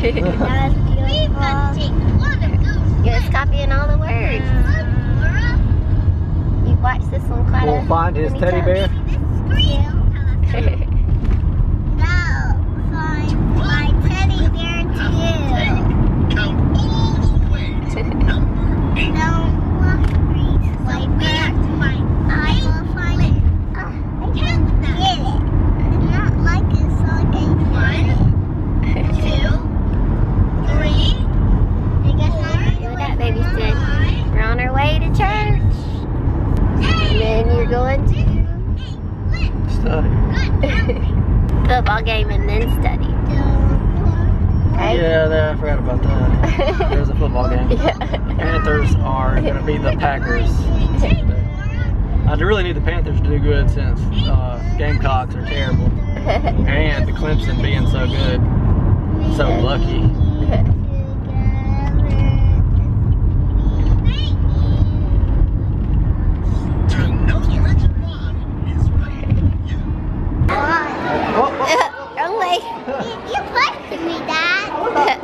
That was beautiful. We've got to take one of those. You're just copying all the words. You watch this one quite a bit. We'll find his teddy bear. Football game and then study. Right? Yeah, I forgot about that. There's a football game. Yeah. The Panthers are going to be the Packers. I really need the Panthers to do good since Gamecocks are terrible. And the Clemson being so good. So lucky.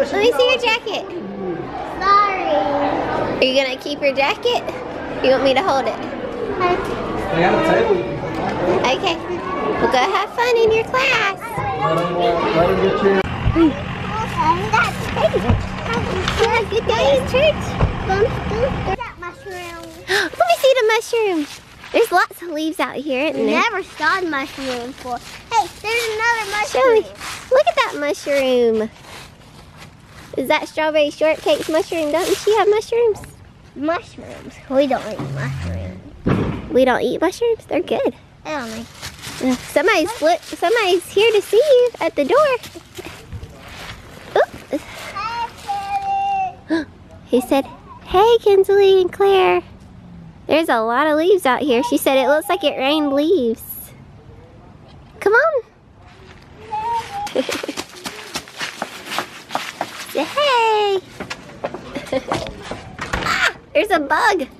Let me see your jacket. Sorry. Are you gonna keep your jacket? You want me to hold it? Okay. Well, go have fun in your class. Have a good day in church. Let me see the mushroom. There's lots of leaves out here, isn't there? Never saw mushroom before. Hey, there's another mushroom. Look at that mushroom. Is that strawberry shortcake's mushroom? Doesn't she have mushrooms? Mushrooms? We don't eat mushrooms. We don't eat mushrooms? They're good. I don't like. Somebody's here to see you at the door. Oops. Hi, Kelly. He said, "Hey, Kinsley and Claire." There's a lot of leaves out here. She said it looks like it rained leaves. Come on. Hey! Ah, there's a bug. Open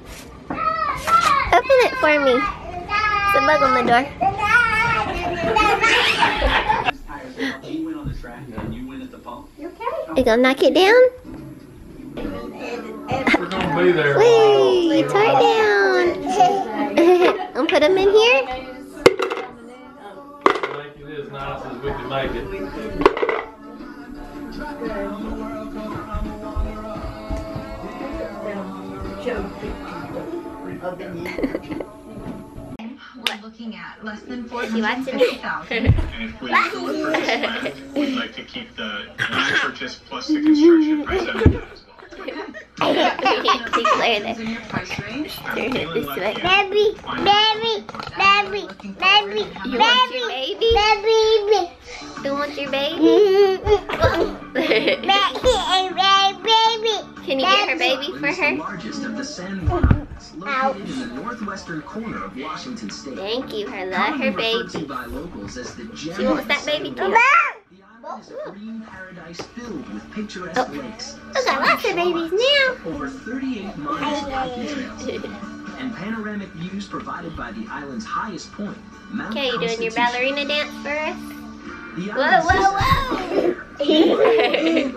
it for me. It's a bug on the door. You gonna knock it down? We're gonna be there. Whee! Tie down. I'll put them in here. Make it as nice as we can make it. We're looking at less than 450,000. And if we look for this land, we'd like to keep the purchase plus the construction price out of that as well. We can't declare that. Baby. You want your baby? Baby, baby. Can you get her baby for her? Largest of the sand mines, located in the northwestern corner of Washington State. Thank you, Herla. Her baby. By locals as the she wants that baby too. Is a green paradise filled with picturesque lakes. Look, I lots of babies now. Over 38 miles of hiking trails and panoramic views provided by the island's highest point, Mount Constitution. Okay, you doing your ballerina dance for us? Whoa! The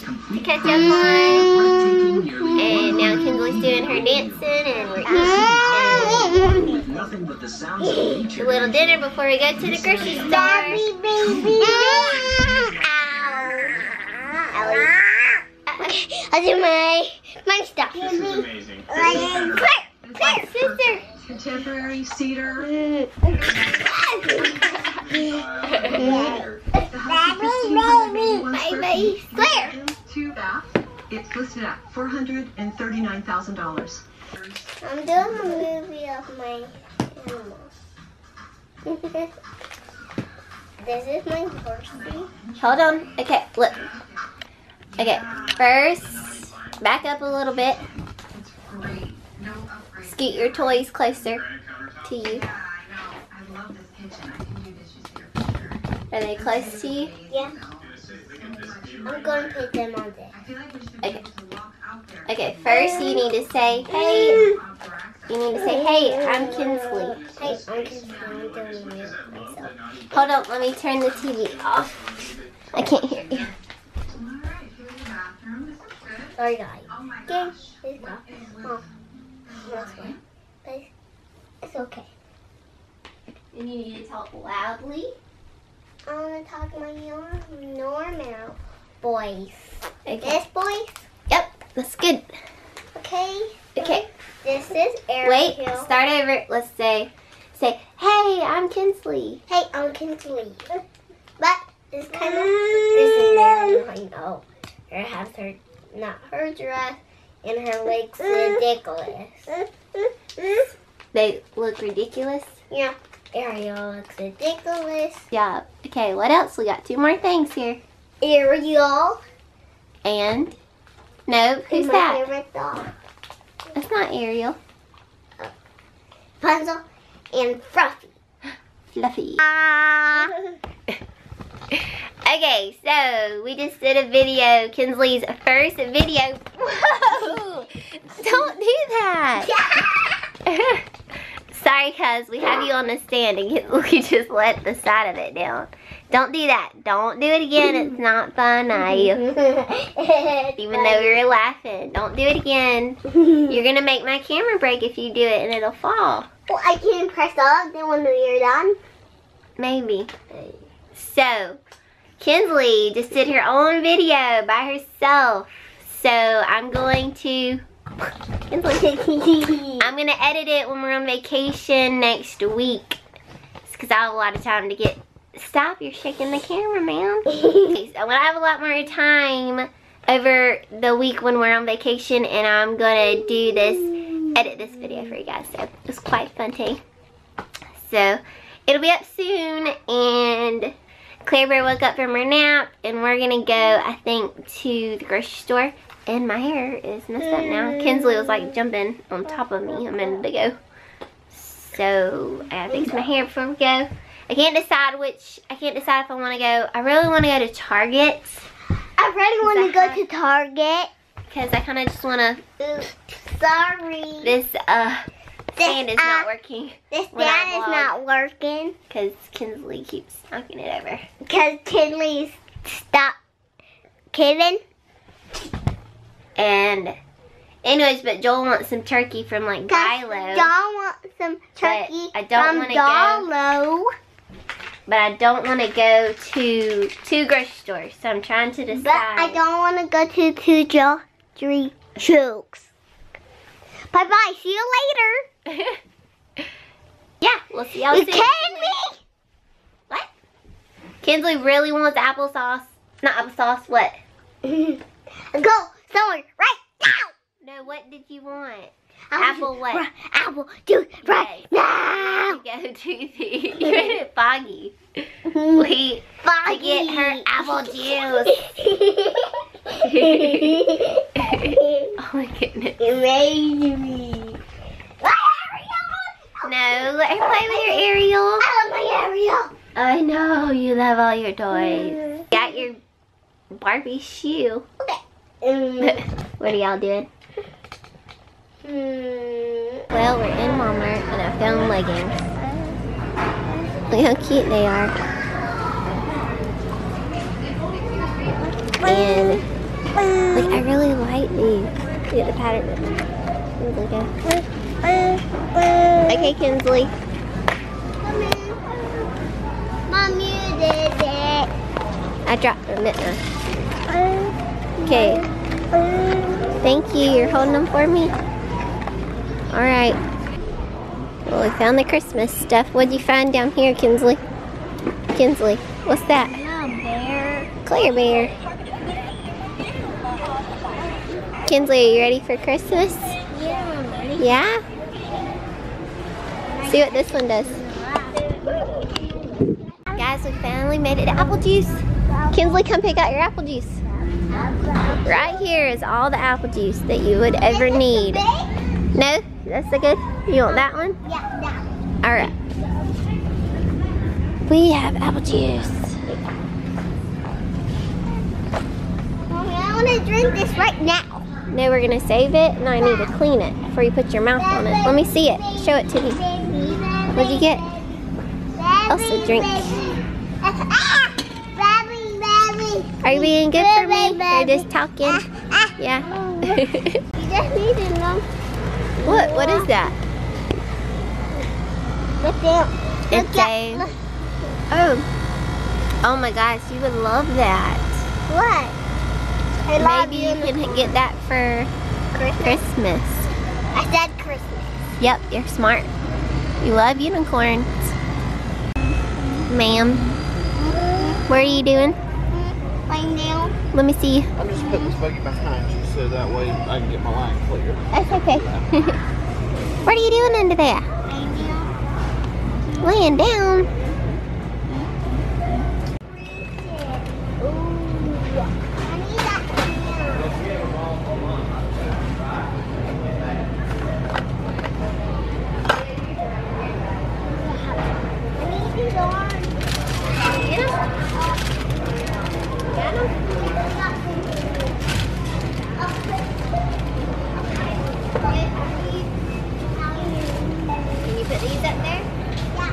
to catch up on, and now Kinsley's doing her dancing, and we're eating a little dinner before we go to the grocery store. I'll do my stuff. This is amazing. Claire, sister. Contemporary cedar. Baby, Claire. Two baths. It's listed at $439,000. I'm doing a movie of my animals. This is my horsey. Hold on. Okay, look. Okay, first, back up a little bit. Scoot your toys closer to you. Are they close to you? Yeah. I'm going to put them on there. Okay. Okay, first you need to say, hey. You need to say, hey, I'm Kinsley. Hey, I'm Kinsley. I'm doing myself. Hold on, let me turn the TV off. I can't hear you. Sorry, guys. Okay, it's not. Mom, it's okay. And you need to talk loudly. I want to talk my normal voice. Okay. This voice? Yep, that's good. Okay. Okay. This is Ariel. Wait, start over. Let's say, hey, I'm Kinsley. Hey, I'm Kinsley. But this kind of is Mary behind. Oh, her has her, not her dress, and her legs ridiculous. They look ridiculous? Yeah. Ariel looks ridiculous. Yeah. Okay, what else? We got two more things here. Ariel. And? Nope. Who's that? My favorite dog. That's not Ariel. Oh. Puzzle and Fluffy. Fluffy. Okay, so we just did a video. Kinsley's first video. Whoa! Don't do that! Sorry, cuz we have you on the stand and we just let the side of it down. Don't do that. Don't do it again. It's not funny. Even though we were laughing. Don't do it again. You're going to make my camera break if you do it and it'll fall. Well, I can press up then when you're done. Maybe. So, Kinsley just did her own video by herself. So, I'm going to... I'm going to edit it when we're on vacation next week. It's because I have a lot of time to get... Stop, you're shaking the camera, man. Okay, so I'm going to have a lot more time over the week when we're on vacation. And I'm going to do this, edit this video for you guys. So, it's quite fun, too. So, it'll be up soon. And Claire Bear woke up from her nap. And we're going to go, I think, to the grocery store. And my hair is messed up now. Kinsley was like jumping on top of me a minute ago. So, I gotta fix my hair before we go. I can't decide if I want to go. I really want to go to Target. I really want to go to Target. Because I kind of just want to. Sorry. This stand is not working. This stand is not working. Because Kinsley keeps knocking it over. Because Kinsley stopped kidding. And, anyways, but Joel wants some turkey from, like, Bilo. Joel wants some turkey from Bilo. But I don't want to go to two grocery stores, so I'm trying to decide. But I don't want to go to two grocery stores. Bye-bye. See you later. Yeah, we'll see y'all soon. You kidding me? What? Kinsley really wants applesauce. Not applesauce, what? Go. Somewhere right now. No, what did you want? Apple what? Apple juice right now. Go to the. You're in it foggy. We foggy. To get her apple juice. Oh my goodness. Amazing. No, let her play with your Ariel. I love my Ariel. I know you love all your toys. Got your Barbie shoe. Okay. What are y'all doing? Well, we're in Walmart and I found leggings. Look how cute they are. And like, I really like these. Look at the pattern. Okay, Kinsley. Mom, you did it. I dropped them, didn't I? Okay. Thank you. You're holding them for me? Alright. Well, we found the Christmas stuff. What'd you find down here, Kinsley? Kinsley, what's that? Claire Bear. Kinsley, are you ready for Christmas? Yeah, I'm ready. Yeah? See what this one does. Guys, we finally made it to apple juice. Kinsley, come pick out your apple juice. Right here is all the apple juice that you would ever need. No? That's the good? You want that one? Yeah, that one. Alright. We have apple juice. Mommy, I want to drink this right now. No, we're going to save it, and I need to clean it before you put your mouth on it. Let me see it. Show it to me. What'd you get? Elsa, drink. Are you being good for me? You're just talking. Yeah. What? What is that? It's a... Oh. Oh my gosh, you would love that. What? Maybe you can get that for Christmas. I said Christmas. Yep, you're smart. You love unicorns. Ma'am, what are you doing? Now. Let me see. I'm just putting this buggy behind you so that way I can get my line clear. That's okay. What are you doing under there? Laying down. Laying down. I need that. I need these arms. Can you put these up there? Yeah.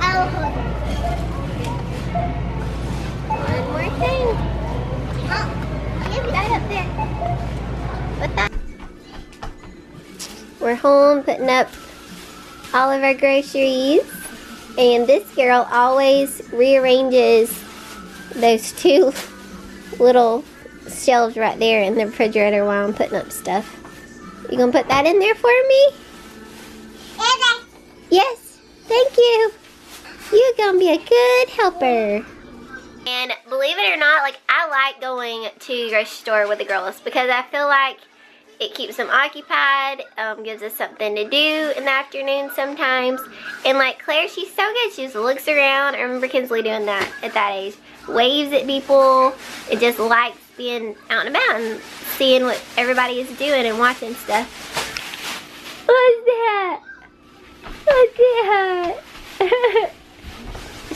I'll hold it. One more thing. Oh, give me that up there. Put that. We're home putting up all of our groceries, and this girl always rearranges those two little shelves right there in the refrigerator while I'm putting up stuff. You gonna put that in there for me? Okay. Yes, thank you. You're gonna be a good helper. And believe it or not, like, I like going to the grocery store with the girls because I feel like it keeps them occupied, gives us something to do in the afternoon sometimes. And like Claire, she's so good. She just looks around. I remember Kinsley doing that at that age. Waves at people. It just likes being out and about and seeing what everybody is doing and watching stuff. What's that? What's that?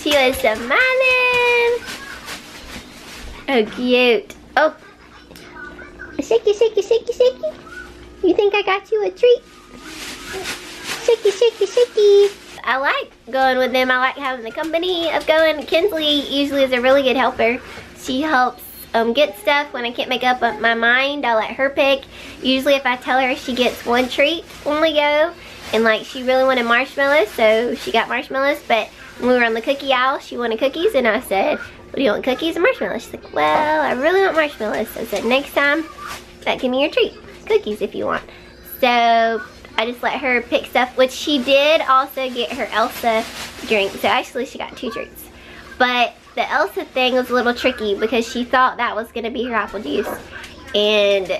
She was smiling. Oh, cute. Oh. Shakey, shakey, shakey, shakey. You think I got you a treat? Shakey, shakey, shakey. I like going with them. I like having the company of going. Kinsley usually is a really good helper. She helps get stuff. When I can't make up my mind, I let her pick. Usually if I tell her, she gets one treat when we go. And like, she really wanted marshmallows, so she got marshmallows. But when we were on the cookie aisle, she wanted cookies. And I said, well, do you want cookies or marshmallows? She's like, well, I really want marshmallows. So I said, next time, like, give me your treat. Cookies if you want. So I just let her pick stuff, which she did also get her Elsa drink. So actually she got two treats. But the Elsa thing was a little tricky because she thought that was going to be her apple juice. And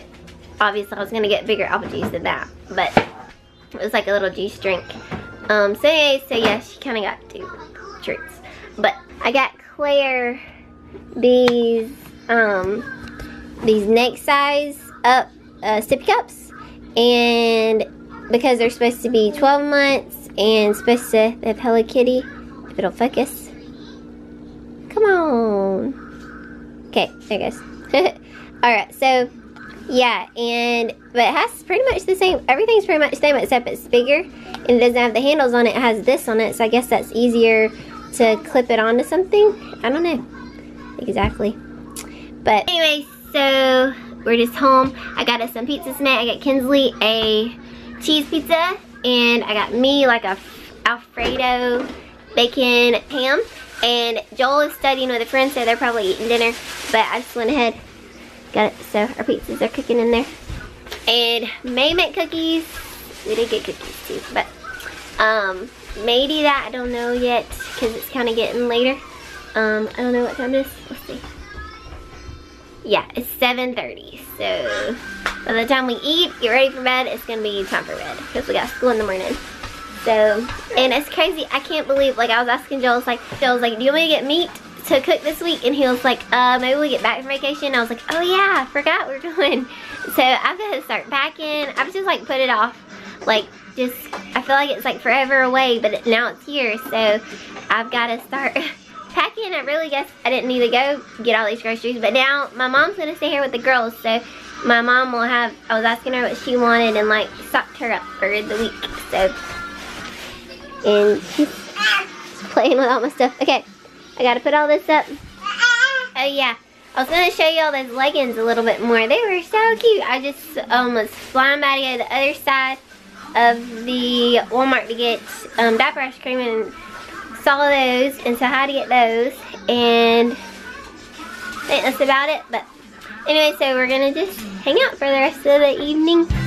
obviously I was going to get bigger apple juice than that. But it was like a little juice drink. So yeah, she kind of got two treats. But I got Claire these neck size up sippy cups. And because they're supposed to be 12 months and supposed to have Hello Kitty, if it'll focus. Come on. Okay, there it goes. Alright, so yeah, but it has pretty much the same, everything's pretty much the same except it's bigger and it doesn't have the handles on it, it has this on it, so I guess that's easier to clip it onto something. I don't know exactly. But anyway, so we're just home. I got us some pizza tonight. I got Kinsley a cheese pizza, and I got me like a Alfredo bacon ham, and Joel is studying with a friend, so they're probably eating dinner, but I just went ahead, got it, so our pizzas are cooking in there. And May made cookies. We did get cookies too, but maybe that, I don't know yet, because it's kind of getting later. I don't know what time it is, we'll see. Yeah, it's 7:30, so by the time we eat, get ready for bed, it's going to be time for bed because we got school in the morning. So, and it's crazy. I can't believe, like, I was asking Joel, do you want me to get meat? to cook this week, and he was like, maybe we'll get back from vacation. And I was like, oh yeah, I forgot we're going. So I've got to start packing. I've just like put it off, like just, I feel like it's like forever away, but now it's here. So I've got to start packing. I really guess I didn't need to go get all these groceries, but now my mom's going to stay here with the girls. So my mom will have, I was asking her what she wanted and like stocked her up for the week. So, and she's playing with all my stuff. Okay, I gotta put all this up. Oh yeah, I was gonna show you all those leggings a little bit more. They were so cute. I just was flying by to go to the other side of the Walmart to get diaper ice cream and saw those, and so I had to get those, and I think that's about it. But anyway, so we're gonna just hang out for the rest of the evening.